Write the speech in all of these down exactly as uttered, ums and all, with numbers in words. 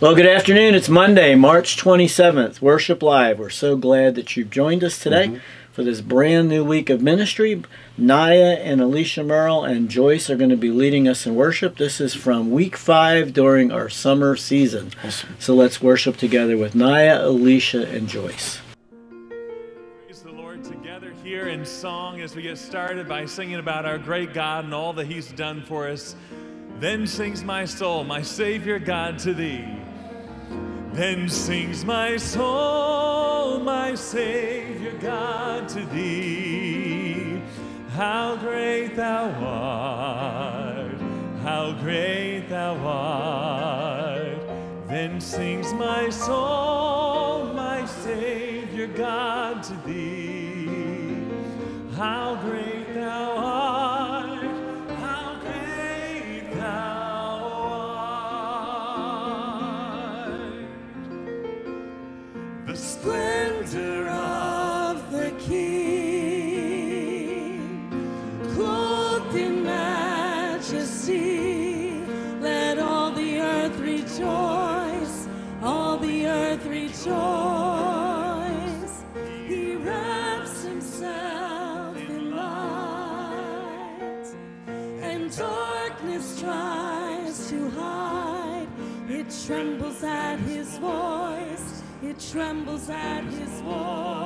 Well, good afternoon. It's Monday, March twenty-seventh, Worship Live. We're so glad that you've joined us today mm-hmm. for this brand new week of ministry. Naya and Alicia Merle and Joyce are going to be leading us in worship. This is from week five during our summer season. Awesome. So let's worship together with Naya, Alicia, and Joyce. Praise the Lord together here in song as we get started by singing about our great God and all that He's done for us. Then sings my soul, my Savior God, to Thee. Then sings my soul, my Savior God, to Thee. How great Thou art, how great Thou art. Then sings my soul, my Savior God, to Thee. How great Thou art, how great Thou art. The splendor of the King, clothed in majesty, let all the earth rejoice, all the earth rejoice. He wraps himself in light, and darkness tries to hide. It trembles at his voice. It trembles at his voice.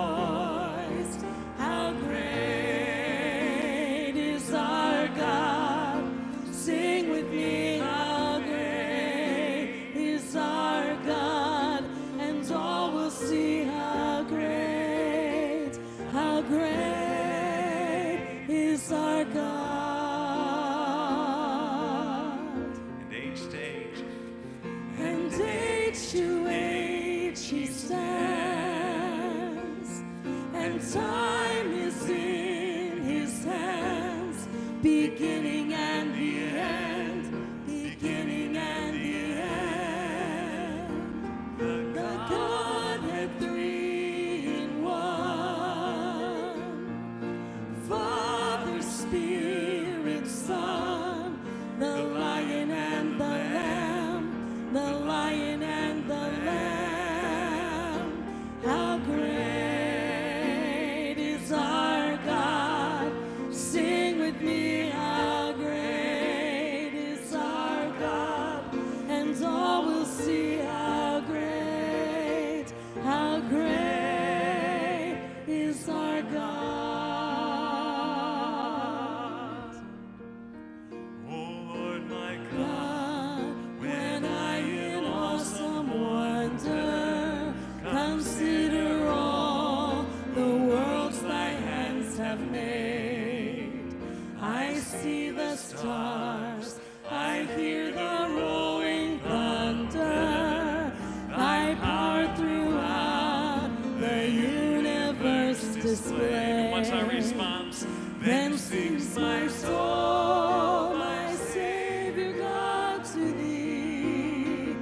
How great is our God? Sing with me. How great is our God? And all will see how great, how great is our God. And age to age. And age to age. He stands, and time is in his hands, beginning and the end, beginning and the end. The Godhead three in one, Father, Spirit, Son, the Lion and the Lamb, the Lion and the Lamb. How great is our God? Sing with me, how great is our God? And all will see how great, how great is our God. Oh Lord, my God, when I in awesome wonder consider all the worlds thy hands have made. I see the stars, I hear the rolling thunder, thy power throughout the universe display. What's our response? Then sings my soul, my Savior God, to Thee.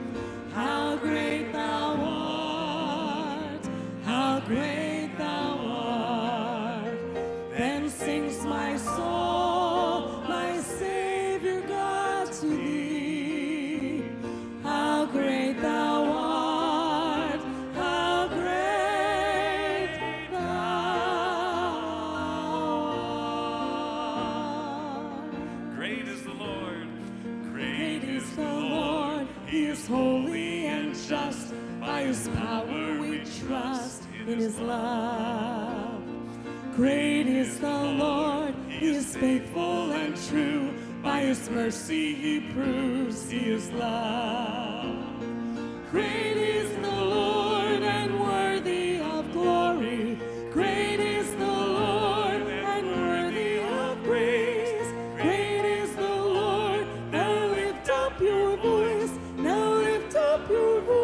How great Thou art, how great Thou art. Then sings my soul, my Savior God, to Thee. How great Thou art, how great Thou art. Great is the Lord, great, great is the Lord. He is holy and just. By His power we trust in His love. Great is the Lord, He is faithful and true. By His mercy He proves He is love. Great is the Lord and worthy of glory. Great is the Lord and worthy of praise. Great is the Lord. Now lift up your voice. Now lift up your voice.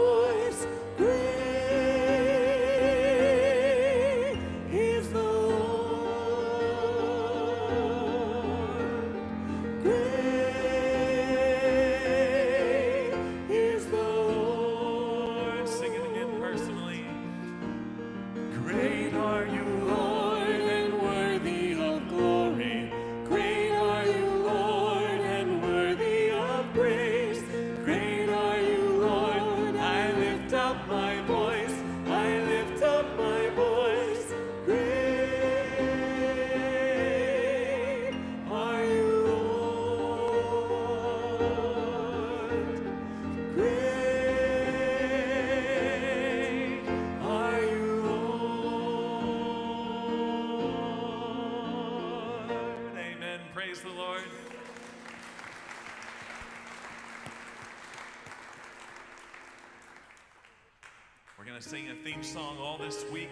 Praise the Lord. We're going to sing a theme song all this week,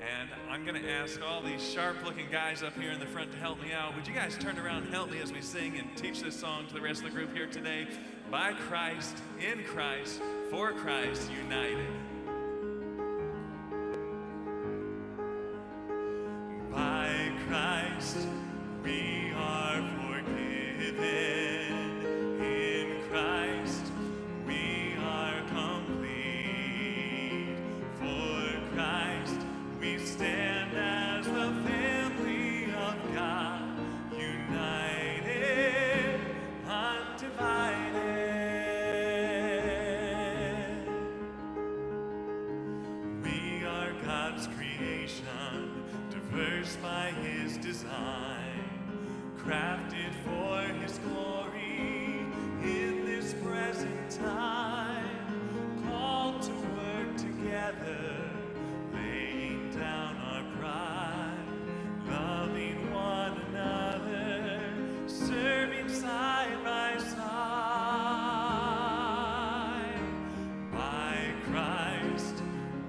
and I'm going to ask all these sharp-looking guys up here in the front to help me out. Would you guys turn around and help me as we sing and teach this song to the rest of the group here today? By Christ, in Christ, for Christ, united. By Christ, we are forgiven. In Christ, we are complete. For Christ, we stand as the family of God, united, undivided. We are God's creation, diverse by His design. Crafted for His glory in this present time, called to work together, laying down our pride, loving one another, serving side by side. By Christ,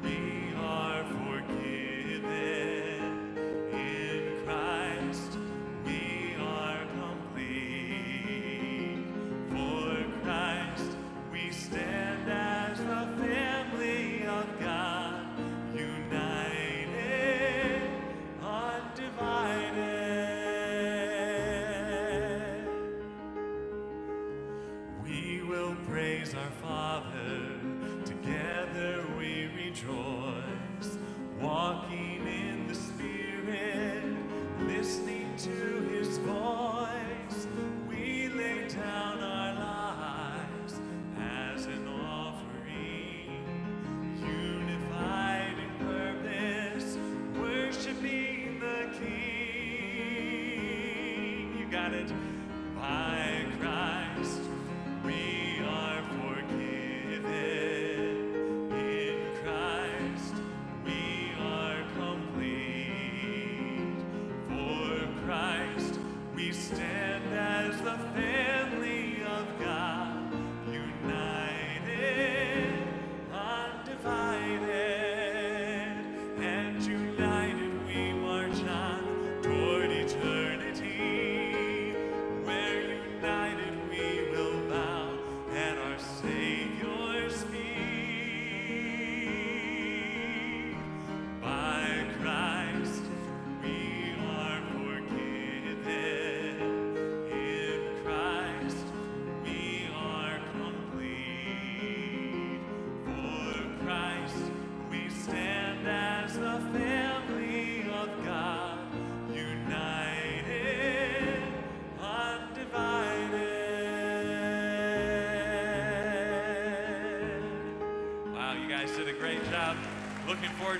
we are forgiven. In Christ,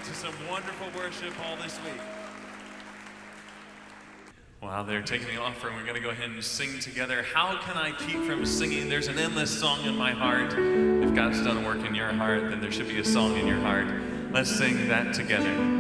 to some wonderful worship all this week. Wow, they're taking the offering. We're going to go ahead and sing together. How can I keep from singing? There's an endless song in my heart. If God's done a work in your heart, then there should be a song in your heart. Let's sing that together.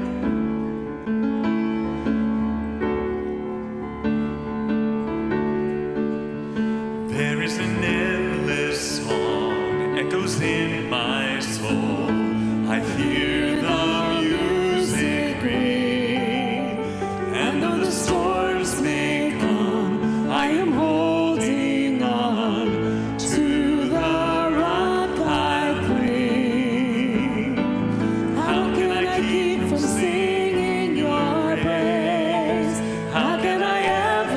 Singing your praise, how can I ever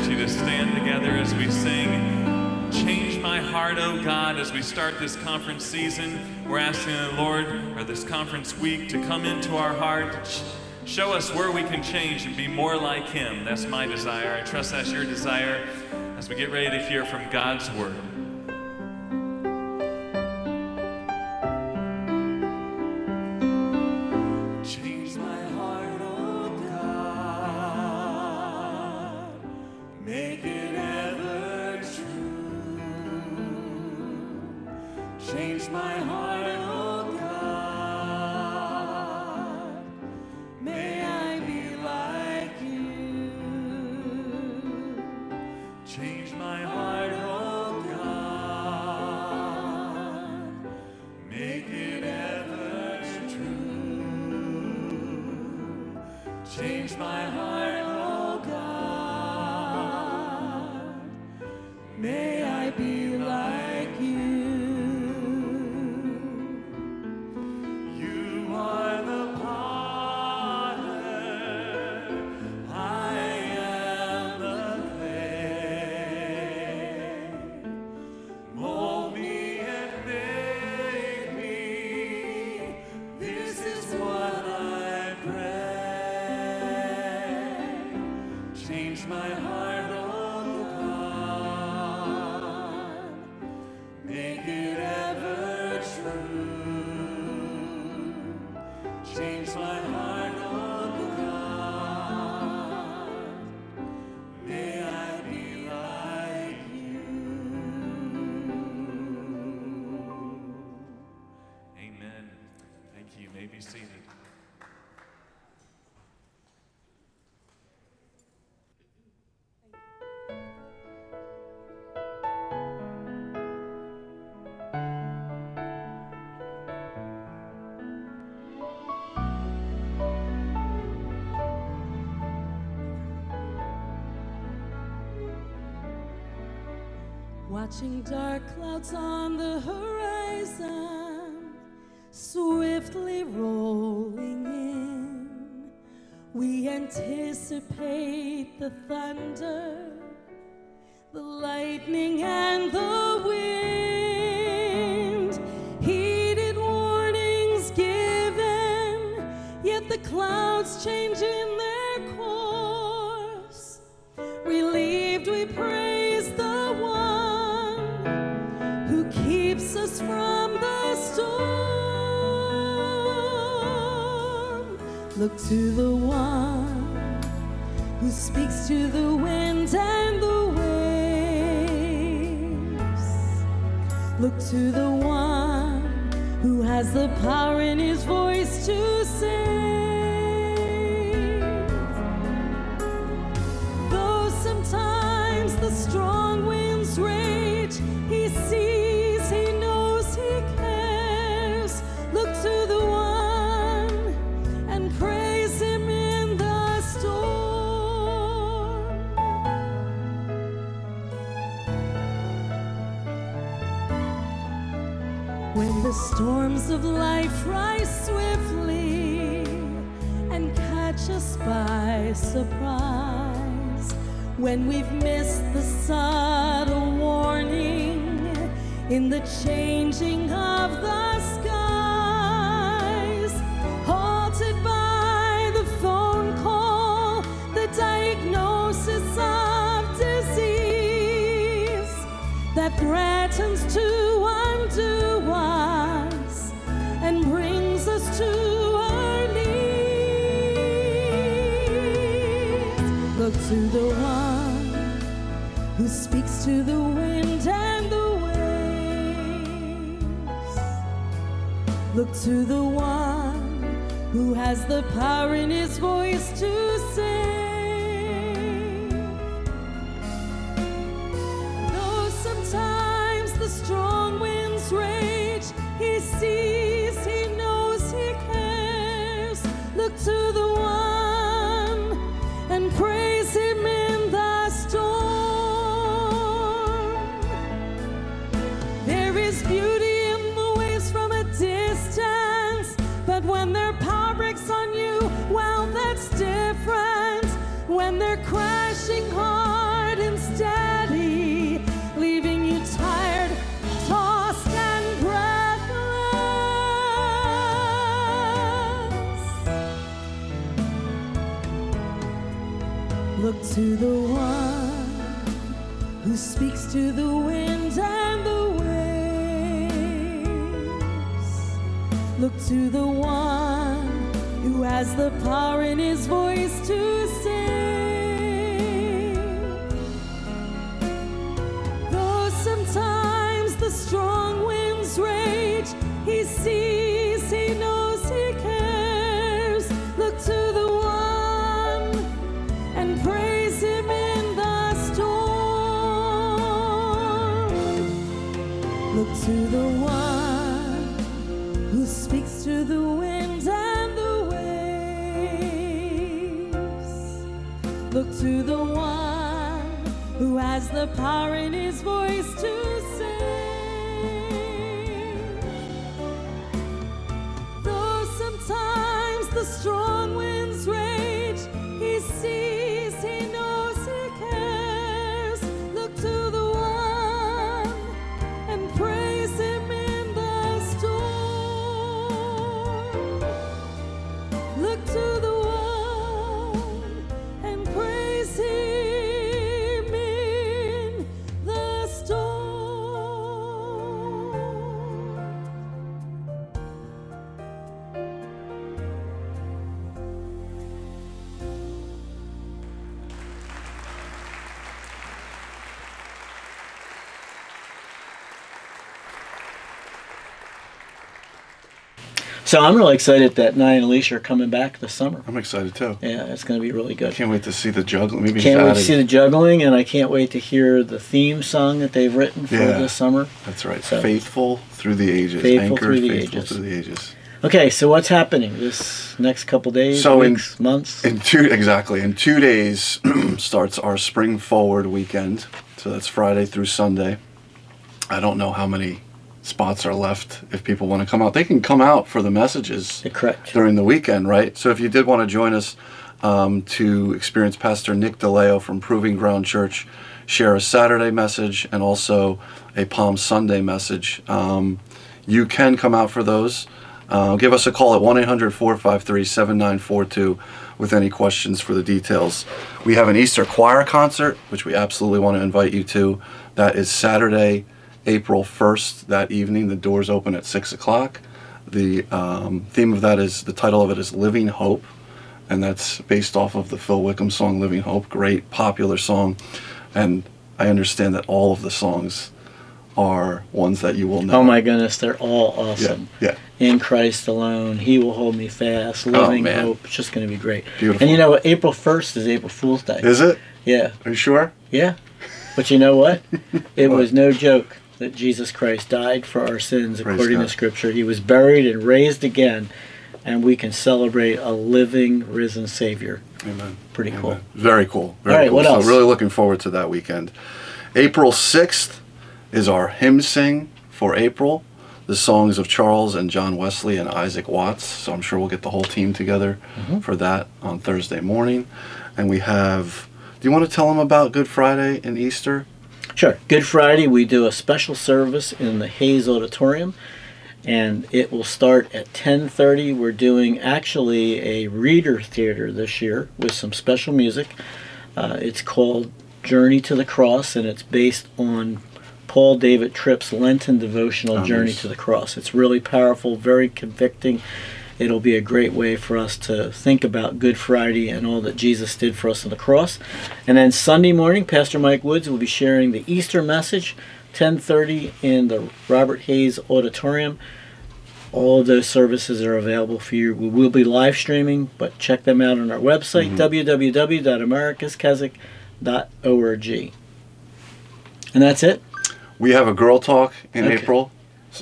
invite you to stand together as we sing Change My Heart, O God. As we start this conference season, we're asking the Lord, or this conference week, to come into our heart, show us where we can change and be more like Him. That's my desire. I trust that's your desire as we get ready to hear from God's Word. Watching dark clouds on the horizon, swiftly rolling in, we anticipate the thunder, the lightning, and the wind. Heeded warnings given, yet the clouds change in their course. Relieved, we praise the one keeps us from the storm. Look to the one who speaks to the wind and the waves. Look to the one who has the power in his voice to save. Though sometimes the strong winds rage, he sees. When the storms of life rise swiftly and catch us by surprise, when we've missed the subtle warning in the changing of the skies, halted by the phone call, the diagnosis of disease that threatens to to us and brings us to our knees. Look to the one who speaks to the wind and the waves. Look to the one who has the power in his voice to save. Though sometimes the strong wind rage, he sees, he knows, he cares. Look to the one and praise him in the storm. There is beauty in the waves from a distance, but when their power breaks on you, well, that's different. who speaks to the wind and the waves. Look to the one who has the power in his voice to save. Though sometimes the strong winds rage, he sees, he knows, he cares. Look to the one and praise him in the storm. Look to the one who speaks to the wind and the waves. Look to the one who has the power in his voice to save. The strong winds rage, he sees, he knows, he cares. Look to the one and praise him in the storm. Look to the one and praise him in the storm. So I'm really excited that Naya and Alicia are coming back this summer. I'm excited too. Yeah, it's going to be really good. I can't wait to see the juggling. Maybe can't wait to see the juggling, and I can't wait to hear the theme song that they've written for yeah, this summer. That's right. So, faithful through the ages. Faithful Anchored, through the faithful ages. Through the ages. Okay, so what's happening this next couple days, so weeks, in, months? In two exactly. In two days starts our Spring Forward weekend. So that's Friday through Sunday. I don't know how many spots are left. If people want to come out, they can come out for the messages. Correct. During the weekend, right? So if you did want to join us um, to experience Pastor Nick DeLeo from Proving Ground Church share a Saturday message and also a Palm Sunday message, um, you can come out for those. Uh, give us a call at one eight hundred, four five three, seven nine four two with any questions for the details. We have an Easter choir concert, which we absolutely want to invite you to. That is Saturday, April first, that evening. The doors open at six o'clock. The um, theme of that is, the title of it is Living Hope, and that's based off of the Phil Wickham song Living Hope. Great popular song, and I understand that all of the songs are ones that you will know. Oh my goodness, they're all awesome. Yeah, yeah. In Christ Alone, He Will Hold Me Fast, Living oh, Hope. It's just going to be great. Beautiful. And you know what? April first is April Fool's Day. Is it? Yeah. Are you sure? Yeah. But you know what? It what? was no joke that Jesus Christ died for our sins according to Scripture. He was buried and raised again, and we can celebrate a living, risen Savior. Amen. Pretty Amen. cool. Very cool. Very All right, cool. What else? So really looking forward to that weekend. April sixth is our hymn sing for April. The songs of Charles and John Wesley and Isaac Watts. So I'm sure we'll get the whole team together mm-hmm. for that on Thursday morning. And we have, do you want to tell them about Good Friday and Easter? Sure. Good Friday, we do a special service in the Hayes Auditorium, and it will start at ten thirty. We're doing actually a reader theater this year with some special music. Uh, it's called Journey to the Cross, and it's based on Paul David Tripp's Lenten devotional oh, Journey nice. to the Cross. It's really powerful, very convicting. It'll be a great way for us to think about Good Friday and all that Jesus did for us on the cross. And then Sunday morning, Pastor Mike Woods will be sharing the Easter message, ten thirty in the Robert Hayes Auditorium. All of those services are available for you. We will be live streaming, but check them out on our website, mm-hmm. w w w dot americas keswick dot org. And that's it. We have a girl talk in okay. April.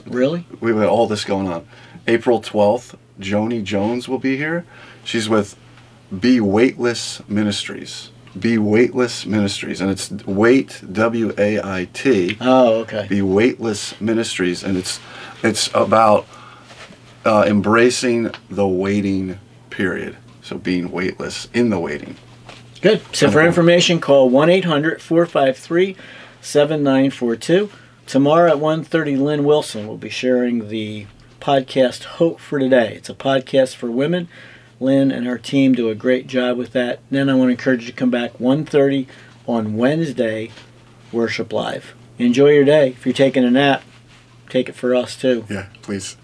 Really? We have all this going on. April twelfth. Joni Jones will be here. She's with Be Weightless Ministries. Be Weightless Ministries. And it's Wait, W A I T. Oh, okay. Be Weightless Ministries. And it's it's about uh, embracing the waiting period. So being weightless in the waiting. Good. So for information, call one eight hundred, four five three, seven nine four two. Tomorrow at one thirty, Lynn Wilson will be sharing the podcast Hope for Today. It's a podcast for women. Lynn and her team do a great job with that. Then I want to encourage you to come back one thirty on Wednesday worship live. Enjoy your day. If you're taking a nap, take it for us too. Yeah, please.